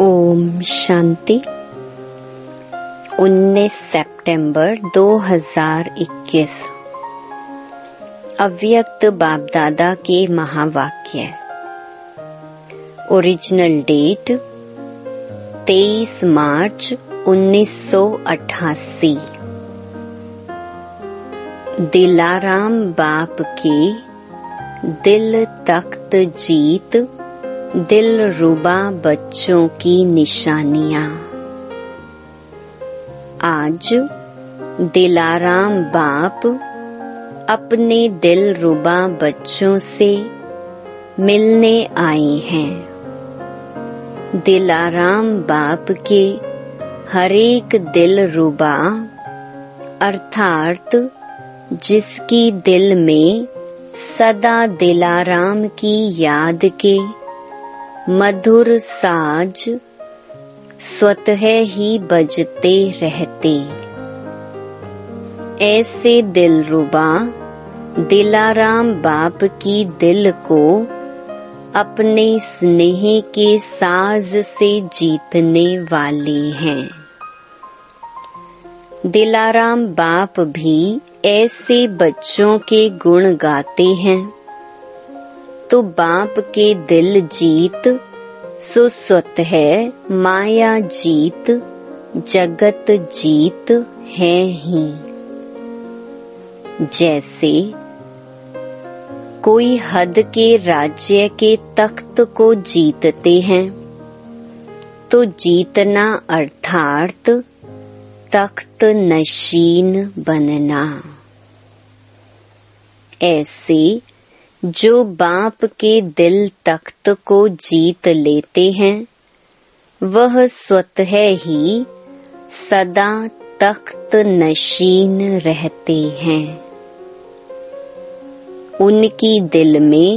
ओम शांति। 19 सितंबर 2021 अव्यक्त बाप दादा के महावाक्य। ओरिजिनल डेट 23 मार्च 1988। दिलाराम बाप की दिल तख्त जीत, दिल रुबा बच्चों की निशानियां। आज दिलाराम बाप अपने दिल रुबा बच्चों से मिलने आए हैं। दिलाराम बाप के हरेक दिल रुबा अर्थात जिसकी दिल में सदा दिलाराम की याद के मधुर साज स्वतः ही बजते रहते, ऐसे दिलरुबा दिलाराम बाप की दिल को अपने स्नेह के साज से जीतने वाले हैं। दिलाराम बाप भी ऐसे बच्चों के गुण गाते हैं तो बाप के दिल जीत, सुस्वत है माया जीत, जगत जीत है ही। जैसे कोई हद के राज्य के तख्त को जीतते हैं तो जीतना अर्थात तख्त नशीन बनना, ऐसे जो बाप के दिल तख्त को जीत लेते हैं वह स्वतः ही सदा तख्त नशीन रहते हैं। उनकी दिल में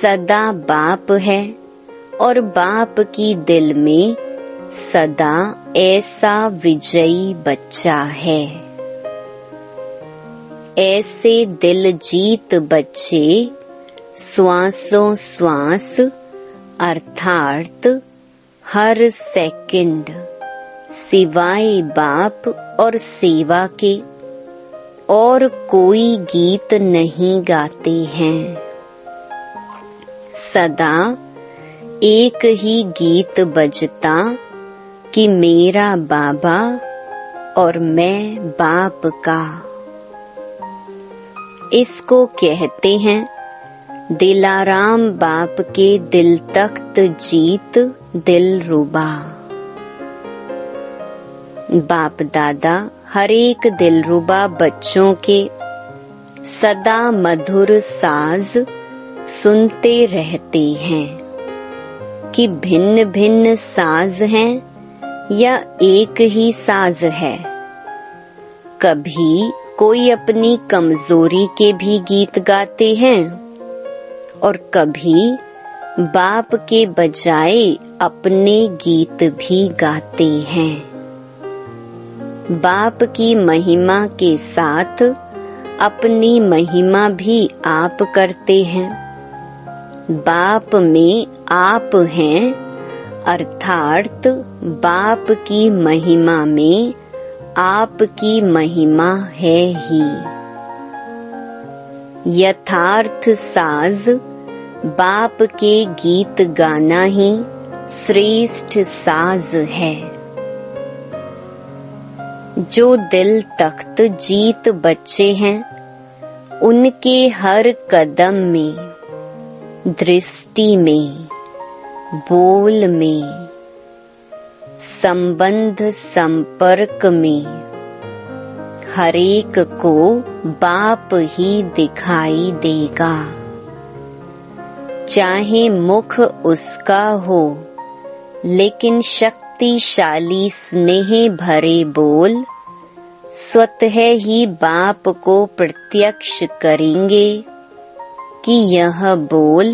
सदा बाप है और बाप की दिल में सदा ऐसा विजयी बच्चा है। ऐसे दिल जीत बच्चे श्वासों श्वास अर्थात हर सेकंड सिवाय बाप और सेवा के और कोई गीत नहीं गाते हैं। सदा एक ही गीत बजता कि मेरा बाबा और मैं बाप का। इसको कहते हैं दिलाराम बाप के दिल तख्त जीत, दिल रुबा। बाप दादा हरेक दिल रुबा बच्चों के सदा मधुर साज सुनते रहते हैं कि भिन्न भिन्न साज हैं या एक ही साज है। कभी कोई अपनी कमजोरी के भी गीत गाते हैं और कभी बाप के बजाय अपने गीत भी गाते हैं। बाप की महिमा के साथ अपनी महिमा भी आप करते हैं। बाप में आप हैं अर्थात बाप की महिमा में आपकी महिमा है ही। यथार्थ साज बाप के गीत गाना ही श्रेष्ठ साज है। जो दिल तख्त जीत बच्चे हैं उनके हर कदम में, दृष्टि में, बोल में, संबंध संपर्क में हरेक को बाप ही दिखाई देगा, चाहे मुख उसका हो लेकिन शक्तिशाली स्नेह भरे बोल स्वतः ही बाप को प्रत्यक्ष करेंगे कि यह बोल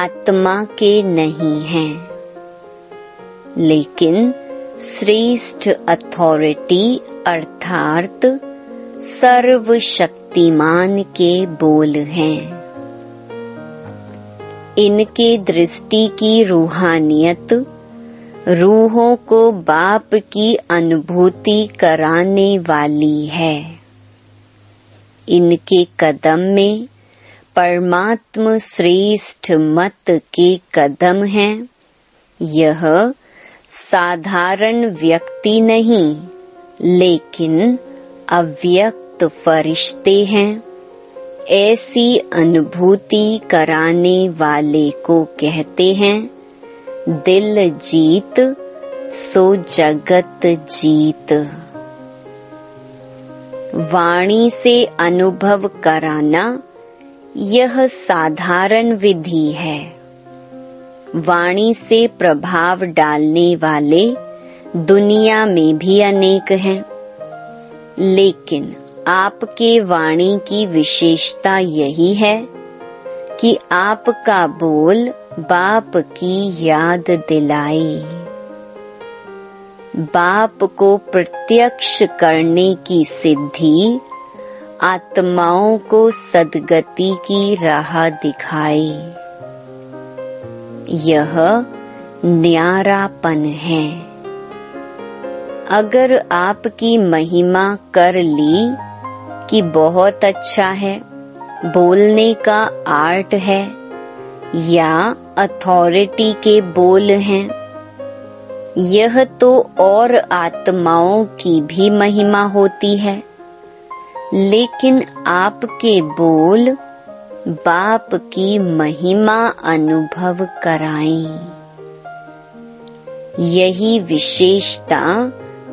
आत्मा के नहीं हैं लेकिन श्रेष्ठ अथॉरिटी अर्थात सर्वशक्तिमान के बोल हैं। इनके दृष्टि की रूहानियत रूहों को बाप की अनुभूति कराने वाली है। इनके कदम में परमात्म श्रेष्ठ मत के कदम हैं। यह साधारण व्यक्ति नहीं लेकिन अव्यक्त फरिश्ते हैं। ऐसी अनुभूति कराने वाले को कहते हैं दिल जीत सो जगत जीत। वाणी से अनुभव कराना यह साधारण विधि है। वाणी से प्रभाव डालने वाले दुनिया में भी अनेक हैं, लेकिन आपके वाणी की विशेषता यही है कि आपका बोल बाप की याद दिलाए। बाप को प्रत्यक्ष करने की सिद्धि आत्माओं को सदगति की राह दिखाए। यह न्यारापन है। अगर आपकी महिमा कर ली कि बहुत अच्छा है, बोलने का आर्ट है या अथॉरिटी के बोल हैं, यह तो और आत्माओं की भी महिमा होती है, लेकिन आपके बोल बाप की महिमा अनुभव कराएं। यही विशेषता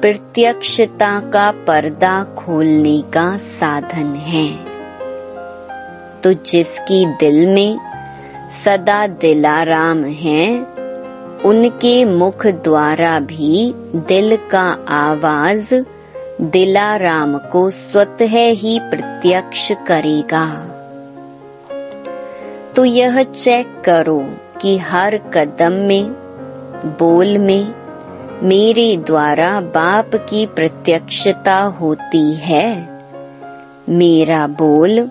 प्रत्यक्षता का पर्दा खोलने का साधन है। तो जिसकी दिल में सदा दिलाराम हैं, उनके मुख द्वारा भी दिल का आवाज दिलाराम को स्वतः ही प्रत्यक्ष करेगा। तो यह चेक करो कि हर कदम में, बोल में मेरे द्वारा बाप की प्रत्यक्षता होती है। मेरा बोल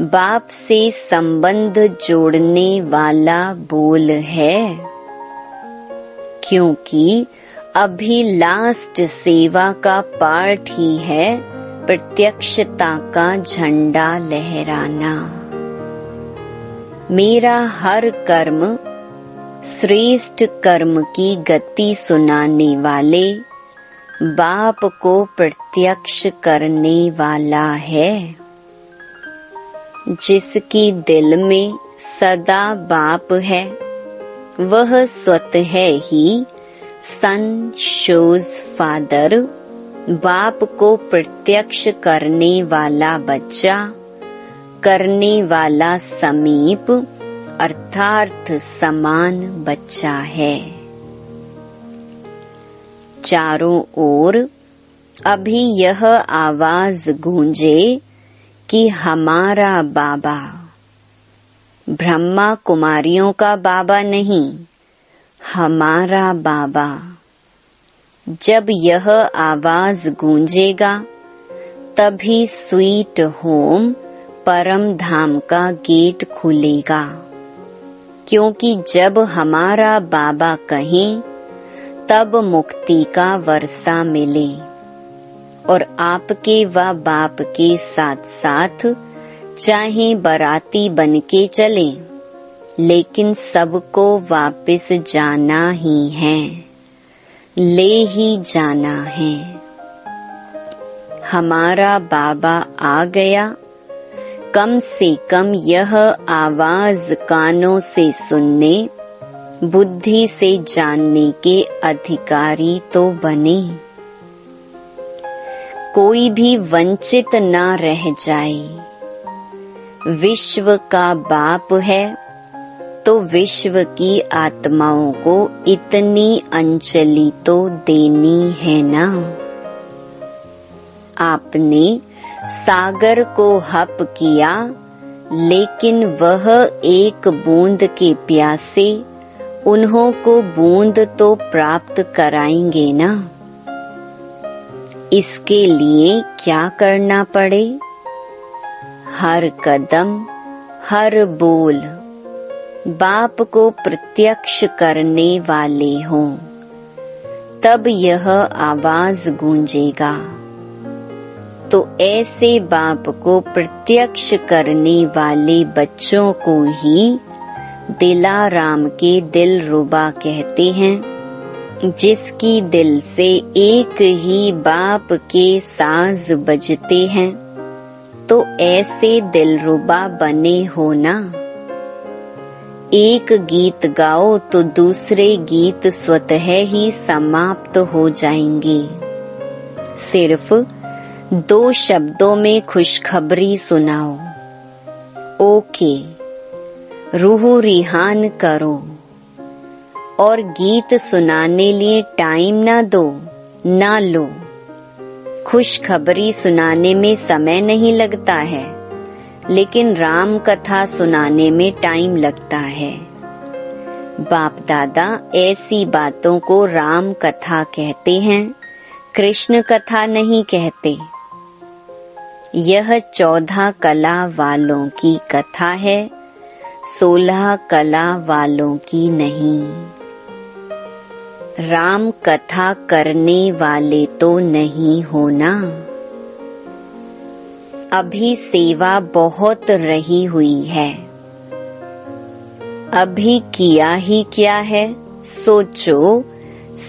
बाप से संबंध जोड़ने वाला बोल है, क्योंकि अभी लास्ट सेवा का पार्ट ही है प्रत्यक्षता का झंडा लहराना। मेरा हर कर्म श्रेष्ठ कर्म की गति सुनाने वाले बाप को प्रत्यक्ष करने वाला है। जिसकी दिल में सदा बाप है, वह स्वतः ही सन शोज फादर बाप को प्रत्यक्ष करने वाला बच्चा, करने वाला समीप अर्थार्थ समान बच्चा है। चारों ओर अभी यह आवाज गूंजे कि हमारा बाबा, ब्रह्मा कुमारियों का बाबा नहीं, हमारा बाबा। जब यह आवाज गूंजेगा तभी स्वीट होम परम धाम का गेट खुलेगा, क्योंकि जब हमारा बाबा कहें तब मुक्ति का वर्षा मिले। और आपके व बाप के साथ साथ चाहे बराती बनके चले, लेकिन सबको वापस जाना ही है, ले ही जाना है। हमारा बाबा आ गया, कम से कम यह आवाज कानों से सुनने, बुद्धि से जानने के अधिकारी तो बने, कोई भी वंचित ना रह जाए। विश्व का बाप है तो विश्व की आत्माओं को इतनी अंजलि तो देनी है ना। आपने सागर को हप किया, लेकिन वह एक बूंद के प्यासे, उन्हों को बूंद तो प्राप्त कराएंगे ना। इसके लिए क्या करना पड़े? हर कदम, हर बोल बाप को प्रत्यक्ष करने वाले हों, तब यह आवाज गूंजेगा। तो ऐसे बाप को प्रत्यक्ष करने वाले बच्चों को ही दिलाराम के दिलरुबा कहते हैं, जिसकी दिल से एक ही बाप के साज बजते हैं। तो ऐसे दिलरुबा बने हो ना। एक गीत गाओ तो दूसरे गीत स्वतः ही समाप्त हो जाएंगे। सिर्फ 2 शब्दों में खुशखबरी सुनाओ, ओके रूह रिहान करो, और गीत सुनाने लिए टाइम ना दो ना लो। खुशखबरी सुनाने में समय नहीं लगता है, लेकिन राम कथा सुनाने में टाइम लगता है। बाप दादा ऐसी बातों को राम कथा कहते हैं, कृष्ण कथा नहीं कहते। यह 14 कला वालों की कथा है, 16 कला वालों की नहीं। राम कथा करने वाले तो नहीं होना। अभी सेवा बहुत रही हुई है, अभी किया ही क्या है। सोचो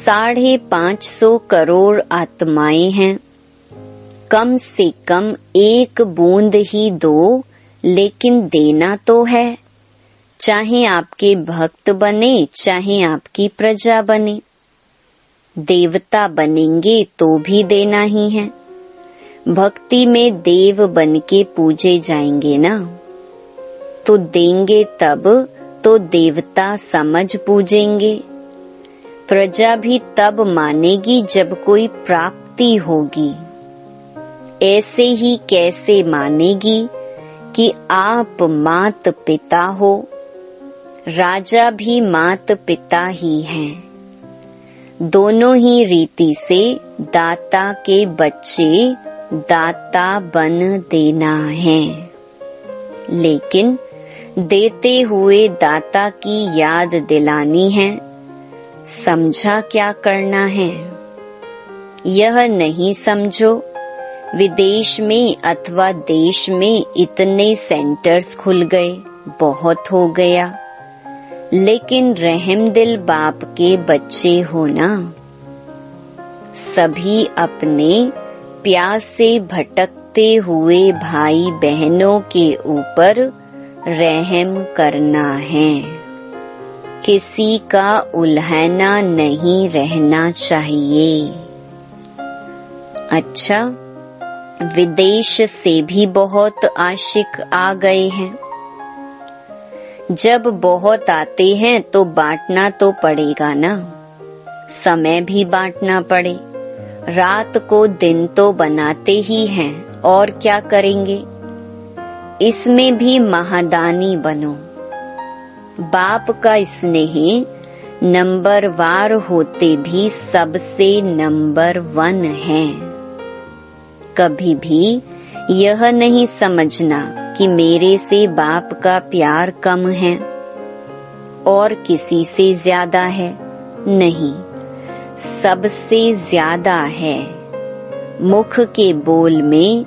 550 करोड़ आत्माएं हैं। कम से कम एक बूंद ही दो, लेकिन देना तो है, चाहे आपके भक्त बने चाहे आपकी प्रजा बने। देवता बनेंगे तो भी देना ही है। भक्ति में देव बनके पूजे जाएंगे ना, तो देंगे तब तो देवता समझ पूजेंगे। प्रजा भी तब मानेगी जब कोई प्राप्ति होगी। ऐसे ही कैसे मानेगी कि आप मात पिता हो। राजा भी मात पिता ही हैं। दोनों ही रीति से दाता के बच्चे दाता बन देना है, लेकिन देते हुए दाता की याद दिलानी है। समझा क्या करना है, यह नहीं समझो। विदेश में अथवा देश में इतने सेंटर्स खुल गए, बहुत हो गया, लेकिन रहमदिल बाप के बच्चे हो ना। सभी अपने प्यास से भटकते हुए भाई बहनों के ऊपर रहम करना है। किसी का उल्हना नहीं रहना चाहिए। अच्छा, विदेश से भी बहुत आशिक आ गए हैं। जब बहुत आते हैं तो बांटना तो पड़ेगा ना। समय भी बांटना पड़े। रात को दिन तो बनाते ही हैं, और क्या करेंगे। इसमें भी महादानी बनो। बाप का स्नेह नंबरवार होते भी सबसे नंबर 1 है। कभी भी यह नहीं समझना कि मेरे से बाप का प्यार कम है और किसी से ज्यादा है। नहीं, सबसे ज्यादा है। मुख के बोल में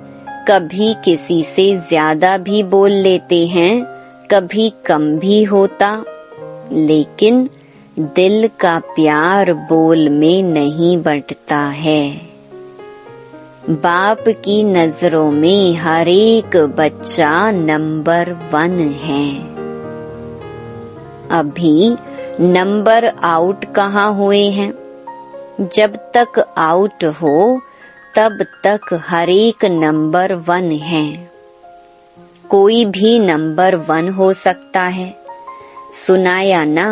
कभी किसी से ज्यादा भी बोल लेते हैं, कभी कम भी होता, लेकिन दिल का प्यार बोल में नहीं बंटता है। बाप की नजरों में हर एक बच्चा नंबर 1 है। अभी नंबर आउट कहाँ हुए हैं। जब तक आउट हो तब तक हर एक नंबर 1 है। कोई भी नंबर 1 हो सकता है। सुनाया ना,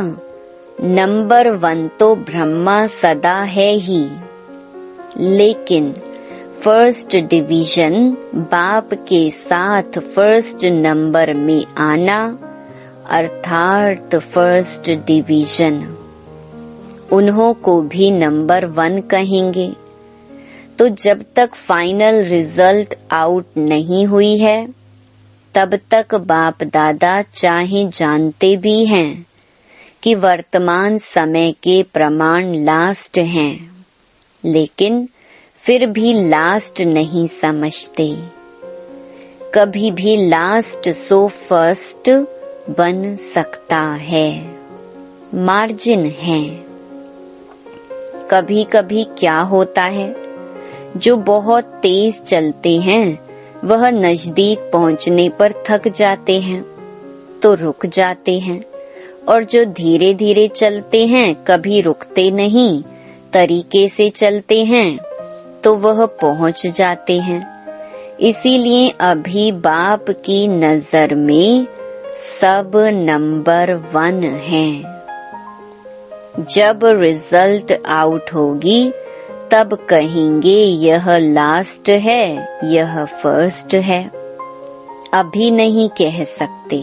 नंबर 1 तो ब्रह्मा सदा है ही, लेकिन फर्स्ट डिवीजन बाप के साथ फर्स्ट नंबर में आना, अर्थात फर्स्ट डिवीजन। उन्हों को भी नंबर 1 कहेंगे। तो जब तक फाइनल रिजल्ट आउट नहीं हुई है, तब तक बाप दादा चाहे जानते भी हैं कि वर्तमान समय के प्रमाण लास्ट हैं, लेकिन फिर भी लास्ट नहीं समझते। कभी भी लास्ट सो फर्स्ट बन सकता है, मार्जिन है। कभी कभी क्या होता है, जो बहुत तेज चलते हैं वह नजदीक पहुंचने पर थक जाते हैं तो रुक जाते हैं, और जो धीरे धीरे चलते हैं, कभी रुकते नहीं, तरीके से चलते हैं तो वह पहुंच जाते हैं। इसीलिए अभी बाप की नजर में सब नंबर 1 हैं। जब रिजल्ट आउट होगी तब कहेंगे यह लास्ट है, यह फर्स्ट है। अभी नहीं कह सकते,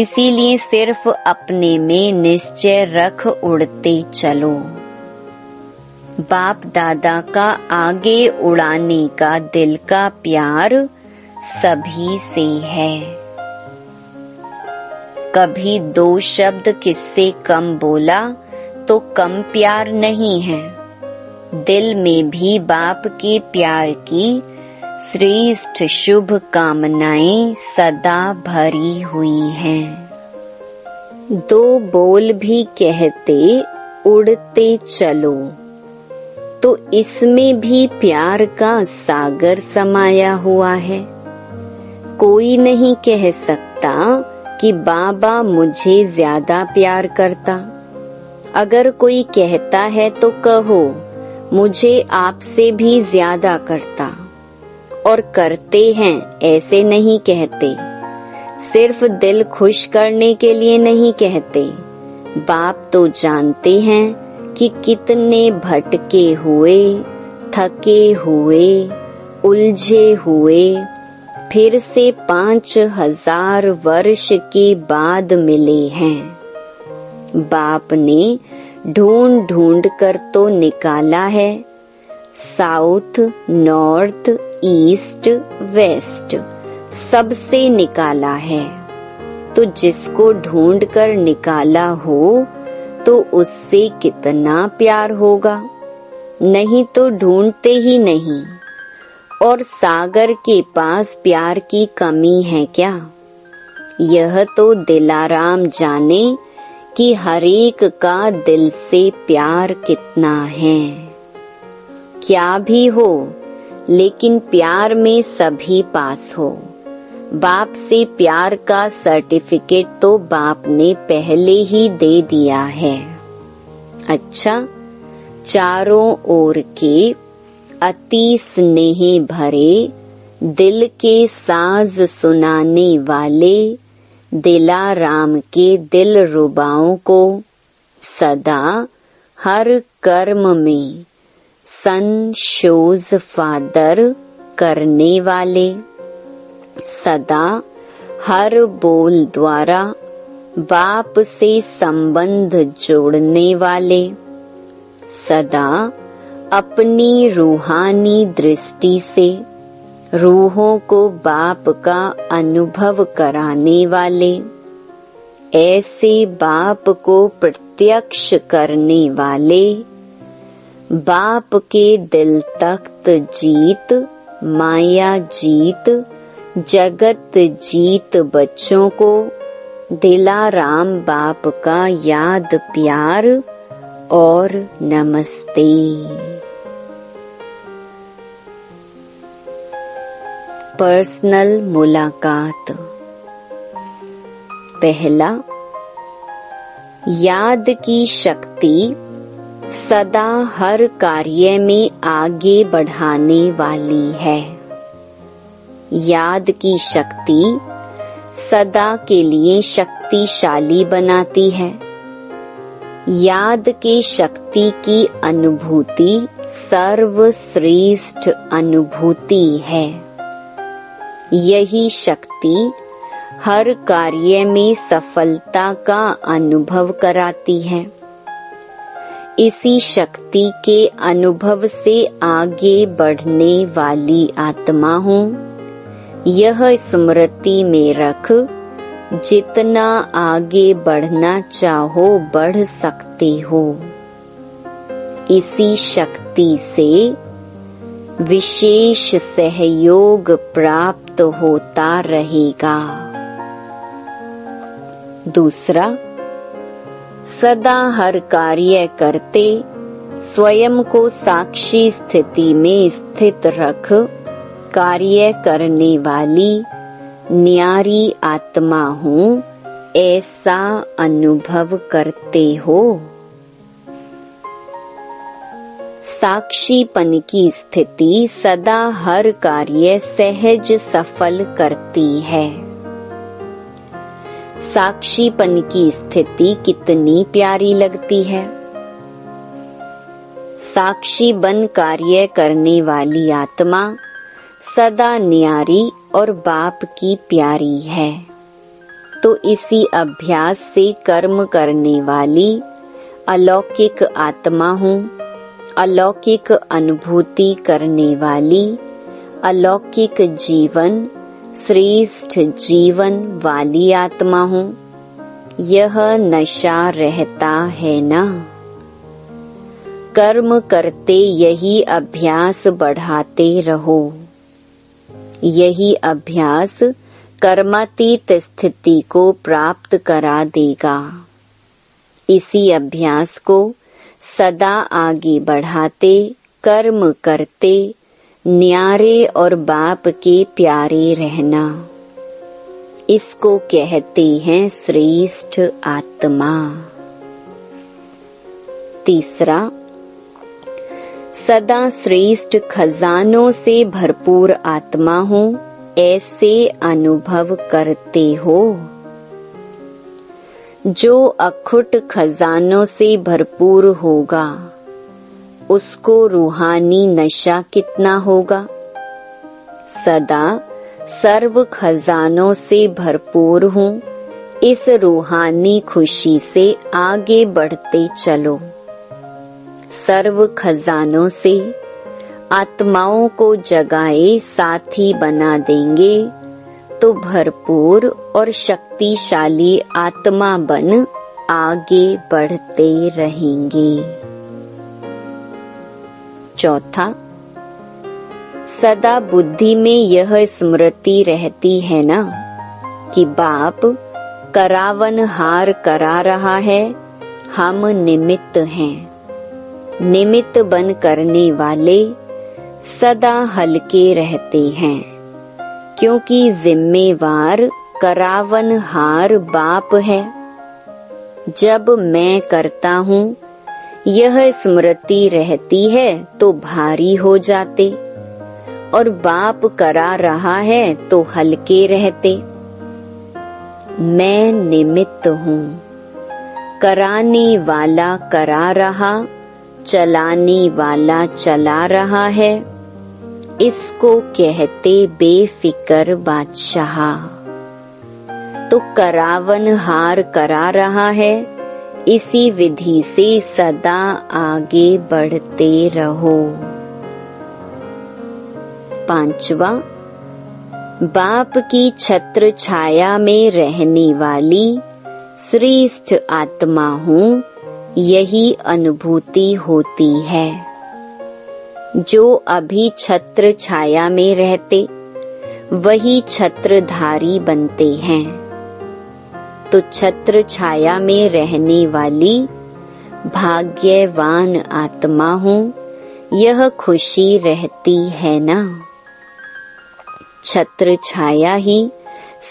इसीलिए सिर्फ अपने में निश्चय रख उड़ते चलो। बाप दादा का आगे उड़ाने का दिल का प्यार सभी से है। कभी 2 शब्द किससे कम बोला तो कम प्यार नहीं है। दिल में भी बाप के प्यार की श्रेष्ठ शुभ कामनाएं सदा भरी हुई हैं। 2 बोल भी कहते उड़ते चलो, तो इसमें भी प्यार का सागर समाया हुआ है। कोई नहीं कह सकता कि बाबा मुझे ज्यादा प्यार करता। अगर कोई कहता है तो कहो मुझे आपसे भी ज्यादा करता। और करते हैं ऐसे नहीं कहते, सिर्फ दिल खुश करने के लिए नहीं कहते। बाप तो जानते हैं कि कितने भटके हुए, थके हुए, उलझे हुए फिर से 5000 वर्ष के बाद मिले हैं। बाप ने ढूंढ ढूंढ कर तो निकाला है साउथ, नॉर्थ, ईस्ट, वेस्ट, सबसे निकाला है। तो जिसको ढूंढ कर निकाला हो तो उससे कितना प्यार होगा, नहीं तो ढूंढते ही नहीं। और सागर के पास प्यार की कमी है क्या? यह तो दिलाराम जाने कि हरेक का दिल से प्यार कितना है। क्या भी हो, लेकिन प्यार में सभी पास हो। बाप से प्यार का सर्टिफिकेट तो बाप ने पहले ही दे दिया है। अच्छा, चारों ओर के अति स्नेह भरे दिल के साज सुनाने वाले दिलाराम के दिल रुबाओं को सदा हर कर्म में संशोज फादर करने वाले, सदा हर बोल द्वारा बाप से संबंध जोड़ने वाले, सदा अपनी रूहानी दृष्टि से रूहों को बाप का अनुभव कराने वाले, ऐसे बाप को प्रत्यक्ष करने वाले, बाप के दिल तख्त जीत, माया जीत, जगत जीत बच्चों को दिलाराम बाप का याद, प्यार और नमस्ते। पर्सनल मुलाकात। पहला, याद की शक्ति सदा हर कार्य में आगे बढ़ाने वाली है। याद की शक्ति सदा के लिए शक्तिशाली बनाती है। याद के शक्ति की अनुभूति सर्वश्रेष्ठ अनुभूति है। यही शक्ति हर कार्य में सफलता का अनुभव कराती है। इसी शक्ति के अनुभव से आगे बढ़ने वाली आत्मा हूँ, यह स्मृति में रख। जितना आगे बढ़ना चाहो बढ़ सकते हो। इसी शक्ति से विशेष सहयोग प्राप्त होता रहेगा। दूसरा, सदा हर कार्य करते स्वयं को साक्षी स्थिति में स्थित रख कार्य करने वाली न्यारी आत्मा हूँ ऐसा अनुभव करते हो। साक्षीपन की स्थिति सदा हर कार्य सहज सफल करती है। साक्षीपन की स्थिति कितनी प्यारी लगती है। साक्षी बन कार्य करने वाली आत्मा सदा न्यारी और बाप की प्यारी है। तो इसी अभ्यास से कर्म करने वाली अलौकिक आत्मा हूँ, अलौकिक अनुभूति करने वाली, अलौकिक जीवन, श्रेष्ठ जीवन वाली आत्मा हूँ, यह नशा रहता है ना। कर्म करते यही अभ्यास बढ़ाते रहो। यही अभ्यास कर्मातीत स्थिति को प्राप्त करा देगा। इसी अभ्यास को सदा आगे बढ़ाते, कर्म करते, न्यारे और बाप के प्यारे रहना, इसको कहते हैं श्रेष्ठ आत्मा। तीसरा, सदा श्रेष्ठ खजानों से भरपूर आत्मा हूँ ऐसे अनुभव करते हो। जो अखुट खजानों से भरपूर होगा उसको रूहानी नशा कितना होगा। सदा सर्व खजानों से भरपूर हूँ इस रूहानी खुशी से आगे बढ़ते चलो। सर्व खजानों से आत्माओं को जगाए साथी बना देंगे तो भरपूर और शक्तिशाली आत्मा बन आगे बढ़ते रहेंगे। चौथा, सदा बुद्धि में यह स्मृति रहती है ना कि बाप करावन हार करा रहा है, हम निमित्त हैं। निमित्त बन करने वाले सदा हल्के रहते हैं, क्योंकि जिम्मेवार करावन हार बाप है। जब मैं करता हूँ यह स्मृति रहती है तो भारी हो जाते, और बाप करा रहा है तो हल्के रहते। मैं निमित्त हूँ, कराने वाला करा रहा, चलाने वाला चला रहा है, इसको कहते बेफिकर बादशाह। तो करावन हार करा रहा है, इसी विधि से सदा आगे बढ़ते रहो। पांचवा, बाप की छत्र छाया में रहने वाली श्रेष्ठ आत्मा हूँ यही अनुभूति होती है। जो अभी छत्र छाया में रहते वही छत्रधारी बनते हैं। तो छत्र छाया में रहने वाली भाग्यवान आत्मा हूँ यह खुशी रहती है ना। छत्र छाया ही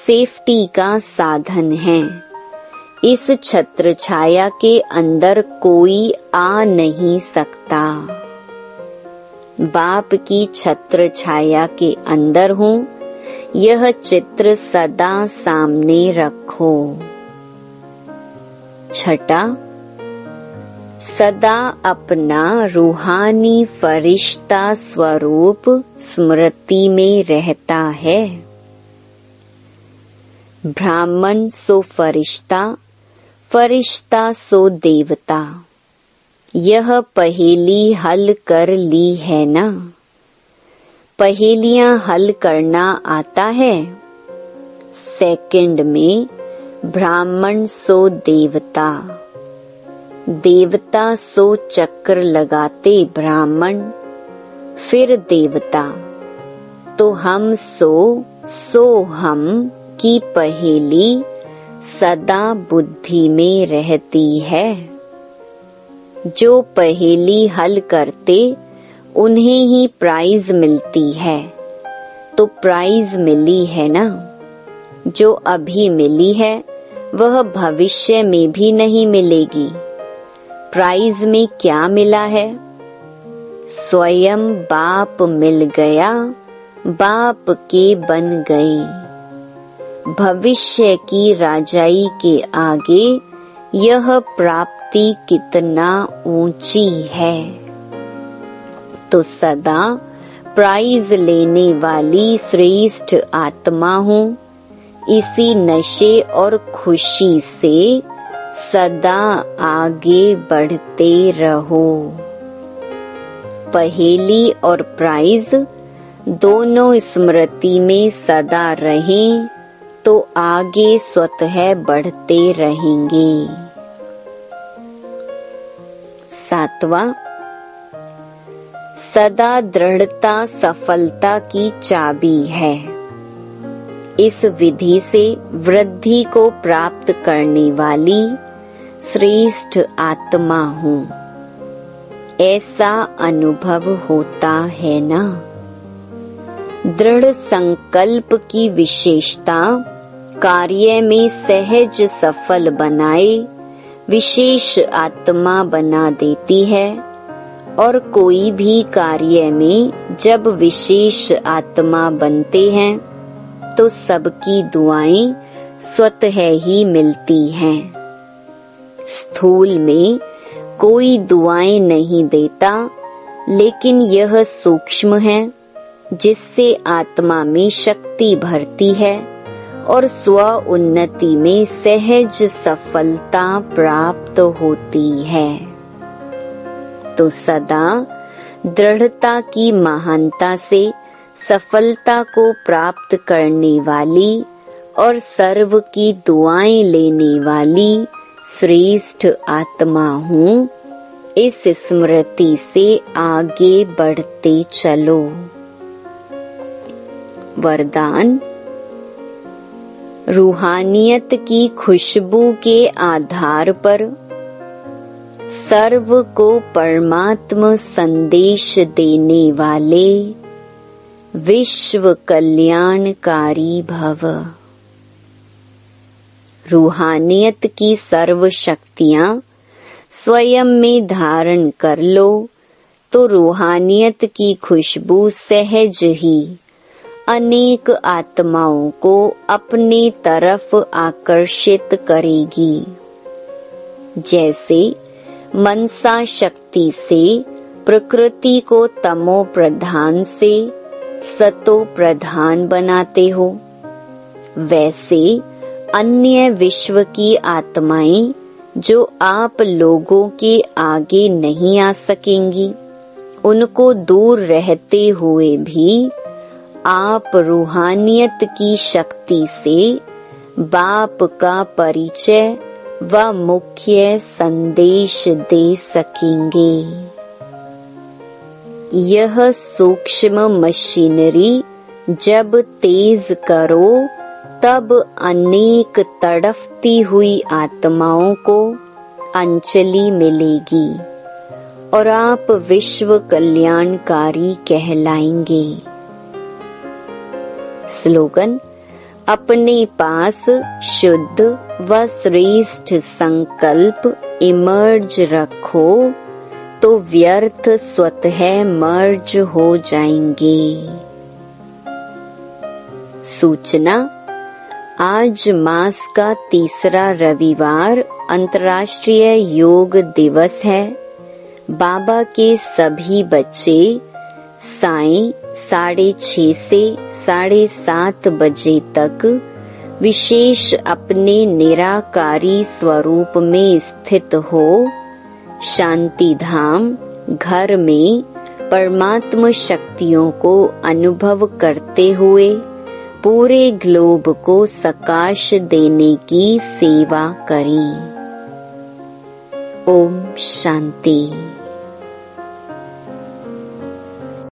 सेफ्टी का साधन है। इस छत्र छाया के अंदर कोई आ नहीं सकता। बाप की छत्र छाया के अंदर हूँ यह चित्र सदा सामने रखो। छठा, सदा अपना रूहानी फरिश्ता स्वरूप स्मृति में रहता है। ब्राह्मण सो फरिश्ता, फरिश्ता सो देवता, यह पहेली हल कर ली है ना। पहेलियां हल करना आता है। सेकंड में ब्राह्मण सो देवता, देवता सो चक्र लगाते ब्राह्मण, फिर देवता तो हम सो हम की पहेली सदा बुद्धि में रहती है। जो पहेली हल करते उन्हें ही प्राइज मिलती है, तो प्राइज मिली है ना। जो अभी मिली है वह भविष्य में भी नहीं मिलेगी। प्राइज में क्या मिला है? स्वयं बाप मिल गया, बाप के बन गई। भविष्य की राजाई के आगे यह प्राप्ति कितना ऊंची है। तो सदा प्राइज लेने वाली श्रेष्ठ आत्मा हूँ, इसी नशे और खुशी से सदा आगे बढ़ते रहो। पहेली और प्राइज दोनों स्मृति में सदा रहें तो आगे स्वतः बढ़ते रहेंगे। सातवां, सदा दृढ़ता सफलता की चाबी है। इस विधि से वृद्धि को प्राप्त करने वाली श्रेष्ठ आत्मा हूँ, ऐसा अनुभव होता है ना। दृढ़ संकल्प की विशेषता कार्य में सहज सफल बनाए विशेष आत्मा बना देती है, और कोई भी कार्य में जब विशेष आत्मा बनते हैं तो सबकी दुआएं स्वतः ही मिलती हैं। स्थूल में कोई दुआएं नहीं देता, लेकिन यह सूक्ष्म है जिससे आत्मा में शक्ति भरती है और स्व उन्नति में सहज सफलता प्राप्त होती है। तो सदा दृढ़ता की महानता से सफलता को प्राप्त करने वाली और सर्व की दुआएं लेने वाली श्रेष्ठ आत्मा हूँ, इस स्मृति से आगे बढ़ते चलो। वरदान, रूहानियत की खुशबू के आधार पर सर्व को परमात्म संदेश देने वाले विश्व कल्याणकारी भव। रूहानियत की सर्व शक्तियां स्वयं में धारण कर लो तो रूहानियत की खुशबू सहज ही अनेक आत्माओं को अपने तरफ आकर्षित करेगी। जैसे मनसा शक्ति से प्रकृति को तमो प्रधान से सतो प्रधान बनाते हो, वैसे अन्य विश्व की आत्माएं जो आप लोगों के आगे नहीं आ सकेंगी, उनको दूर रहते हुए भी आप रूहानियत की शक्ति से बाप का परिचय वह मुख्य संदेश दे सकेंगे। यह सूक्ष्म मशीनरी जब तेज करो तब अनेक तड़फती हुई आत्माओं को अंजलि मिलेगी और आप विश्व कल्याणकारी कहलाएंगे। स्लोगन, अपने पास शुद्ध व श्रेष्ठ संकल्प इमर्ज रखो तो व्यर्थ स्वतः मर्ज हो जाएंगे। सूचना, आज मास का 3रा रविवार अंतर्राष्ट्रीय योग दिवस है। बाबा के सभी बच्चे साय 6:30 से 7:30 बजे तक विशेष अपने निराकारी स्वरूप में स्थित हो शांति धाम घर में परमात्म शक्तियों को अनुभव करते हुए पूरे ग्लोब को सकाश देने की सेवा करें। ओम शांति।